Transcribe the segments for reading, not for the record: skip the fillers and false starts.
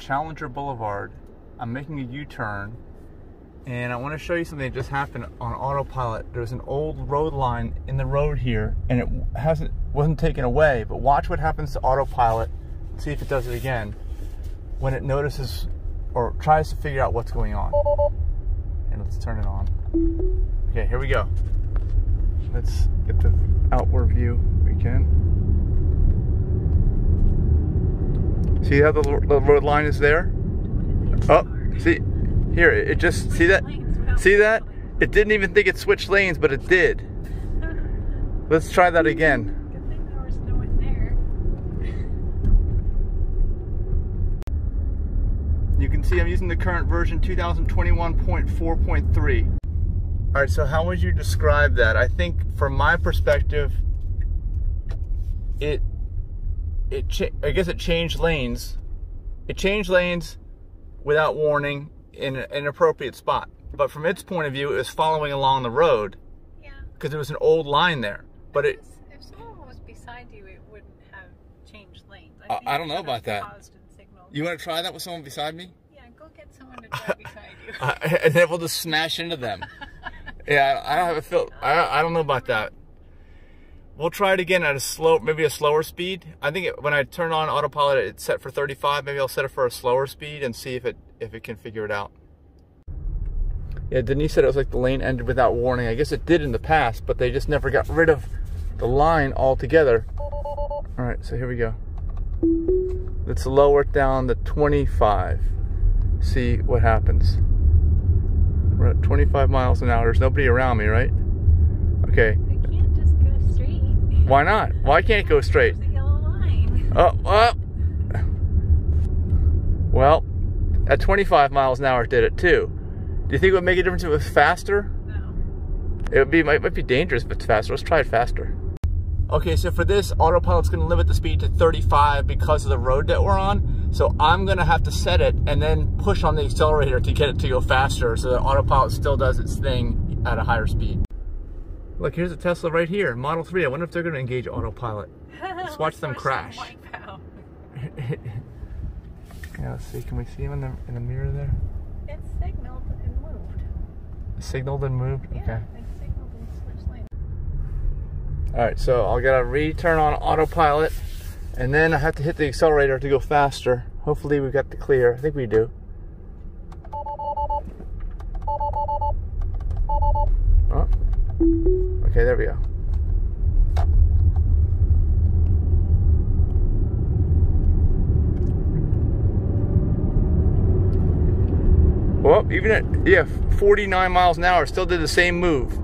Challenger Boulevard. I'm making a U-turn, and I want to show you something that just happened on autopilot. There's an old road line in the road here, and it wasn't taken away, but watch what happens to autopilot. See if it does it again when it notices or tries to figure out what's going on. And let's turn it on. Okay, here we go. Let's get the outward view if we can. See how the road line is there? Oh, see, here, it just, see that? See that? It didn't even think it switched lanes, but it did. Let's try that again. Good thing there was no one there. You can see I'm using the current version 2021.4.3. All right, so how would you describe that? I think from my perspective, I guess it changed lanes. It changed lanes without warning in an inappropriate spot. But from its point of view, it was following along the road. Yeah. Because there was an old line there. But it, if someone was beside you, it wouldn't have changed lanes. I don't know about that. You want to try that with someone beside me? Yeah, go get someone to drive beside you. And then we'll just smash into them. Yeah, I don't have a feel. I don't know about that. We'll try it again at maybe a slower speed. I think when I turn on autopilot, it's set for 35. Maybe I'll set it for a slower speed and see if it can figure it out. Yeah, Denise said it was like the lane ended without warning. I guess it did in the past, but they just never got rid of the line altogether. All right, so here we go. Let's lower it down to 25. See what happens. We're at 25 miles an hour. There's nobody around me, right? Okay. Why not? Why can't it go straight? There's a yellow line. Oh. Well, at 25 miles an hour it did it too. Do you think it would make a difference if it was faster? No. It would be, might be dangerous if it's faster. Let's try it faster. Okay, so for this, autopilot's gonna limit the speed to 35 because of the road that we're on. So I'm gonna have to set it and then push on the accelerator to get it to go faster so that autopilot still does its thing at a higher speed. Look, here's a Tesla right here, Model 3. I wonder if they're going to engage autopilot. Let's watch them crash. Yeah, let's see. Can we see him in the mirror there? It's signaled and moved. Signaled and moved? Yeah, okay. It's signaled and switched lanes. All right, so I'll get a return on autopilot, and then I have to hit the accelerator to go faster. Hopefully we've got the clear. I think we do. Oh. Okay, there we go. Well, even at 49 miles an hour, still did the same move.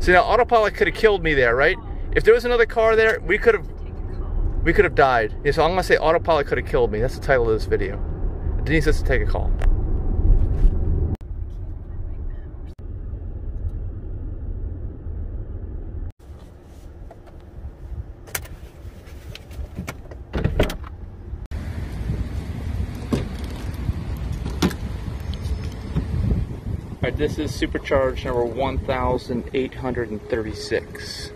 So now autopilot could have killed me there, right? If there was another car there, we could have died. Yeah, so I'm gonna say autopilot could have killed me. That's the title of this video. Denise has to take a call. This is supercharged number 1836.